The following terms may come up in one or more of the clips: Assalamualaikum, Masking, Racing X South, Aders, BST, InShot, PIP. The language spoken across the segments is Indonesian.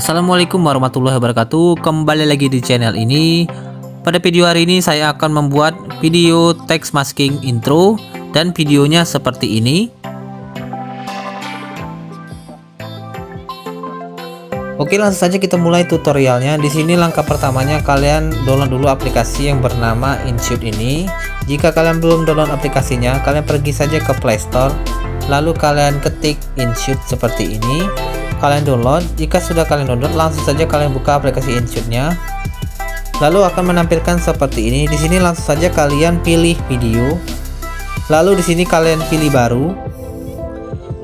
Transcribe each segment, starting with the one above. Assalamualaikum warahmatullahi wabarakatuh. Kembali lagi di channel ini. Pada video hari ini saya akan membuat video text masking intro, dan videonya seperti ini. Oke, langsung saja kita mulai tutorialnya. Di sini langkah pertamanya kalian download dulu aplikasi yang bernama InShot ini. Jika kalian belum download aplikasinya, kalian pergi saja ke Play Store, lalu kalian ketik InShot seperti ini. Kalian download. Jika sudah kalian download, langsung saja kalian buka aplikasi InShot-nya, lalu akan menampilkan seperti ini. Di sini langsung saja kalian pilih video, lalu di sini kalian pilih baru,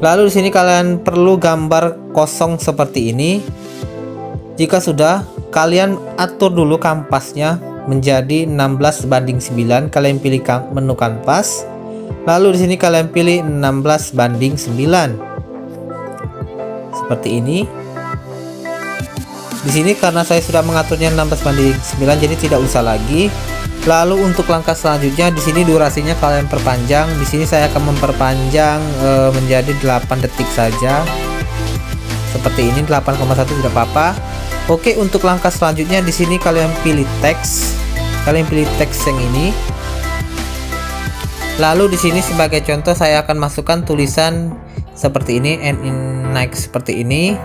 lalu di sini kalian perlu gambar kosong seperti ini. Jika sudah, kalian atur dulu kampasnya menjadi 16:9. Kalian pilih menu kampas, lalu di sini kalian pilih 16:9 seperti ini. Di sini karena saya sudah mengaturnya 16:9, jadi tidak usah lagi. Lalu untuk langkah selanjutnya, di sini durasinya kalian perpanjang. Di sini saya akan memperpanjang menjadi 8 detik saja. Seperti ini, 8,1 tidak apa-apa. Oke, untuk langkah selanjutnya di sini kalian pilih teks. Kalian pilih teks yang ini. Lalu di sini sebagai contoh saya akan masukkan tulisan seperti ini, naik seperti ini.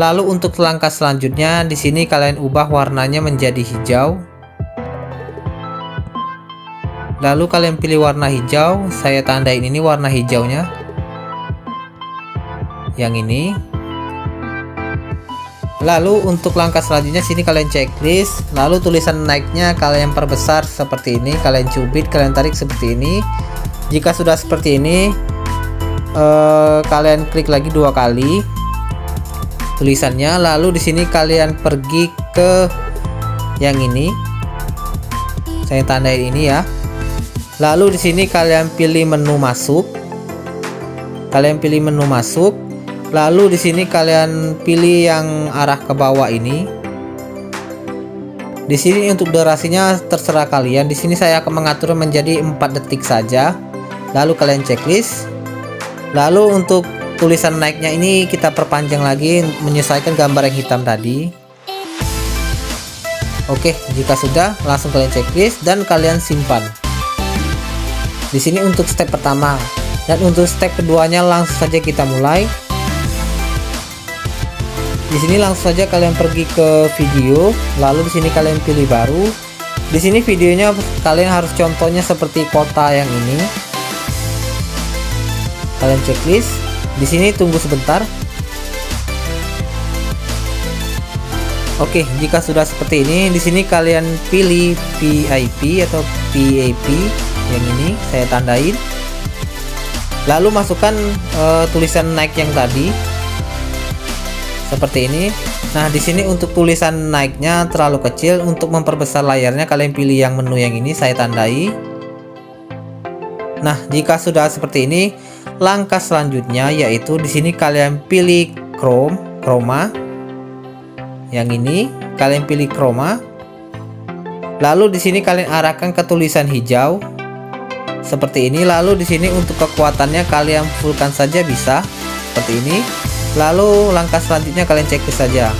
Lalu untuk langkah selanjutnya di sini kalian ubah warnanya menjadi hijau. Lalu kalian pilih warna hijau. Saya tandain ini warna hijaunya, yang ini. Lalu untuk langkah selanjutnya sini kalian checklist. Lalu tulisan naiknya kalian perbesar seperti ini. Kalian cubit, kalian tarik seperti ini. Jika sudah seperti ini, kalian klik lagi 2 kali tulisannya. Lalu di sini kalian pergi ke yang ini, saya tandain ini ya. Lalu di sini kalian pilih menu masuk, kalian pilih menu masuk. Lalu di sini kalian pilih yang arah ke bawah ini. Di sini untuk durasinya terserah kalian. Di sini saya akan mengatur menjadi 4 detik saja. Lalu kalian checklist. Lalu untuk tulisan naiknya ini kita perpanjang lagi menyesuaikan gambar yang hitam tadi. Oke, jika sudah langsung kalian checklist dan kalian simpan. Di sini untuk step pertama, dan untuk step keduanya langsung saja kita mulai. Di sini langsung saja kalian pergi ke video, lalu di sini kalian pilih baru. Di sini videonya kalian harus contohnya seperti kota yang ini. Kalian checklist. Di sini tunggu sebentar. Oke, jika sudah seperti ini, di sini kalian pilih PIP atau PAP yang ini, saya tandain. Lalu masukkan tulisan naik yang tadi seperti ini. Nah, di sini untuk tulisan naiknya terlalu kecil. Untuk memperbesar layarnya kalian pilih yang menu yang ini, saya tandai. Nah, jika sudah seperti ini, langkah selanjutnya yaitu di sini kalian pilih chroma yang ini, kalian pilih chroma. Lalu di sini kalian arahkan ke tulisan hijau seperti ini. Lalu di sini untuk kekuatannya kalian fullkan saja, bisa seperti ini. Lalu langkah selanjutnya kalian checklist saja,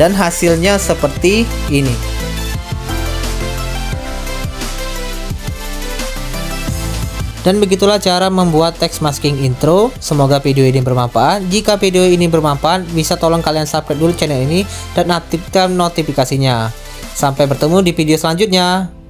dan hasilnya seperti ini. Dan begitulah cara membuat text masking intro. Semoga video ini bermanfaat. Jika video ini bermanfaat, bisa tolong kalian subscribe dulu channel ini dan aktifkan notifikasinya. Sampai bertemu di video selanjutnya.